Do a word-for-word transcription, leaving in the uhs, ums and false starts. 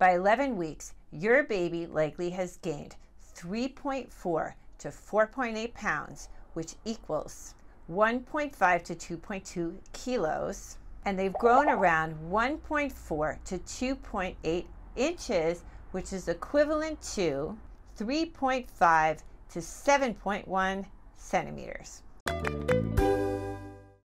By eleven weeks, your baby likely has gained three point four to four point eight pounds, which equals one point five to two point two kilos, and they've grown around one point four to two point eight inches, which is equivalent to three point five to seven point one centimeters.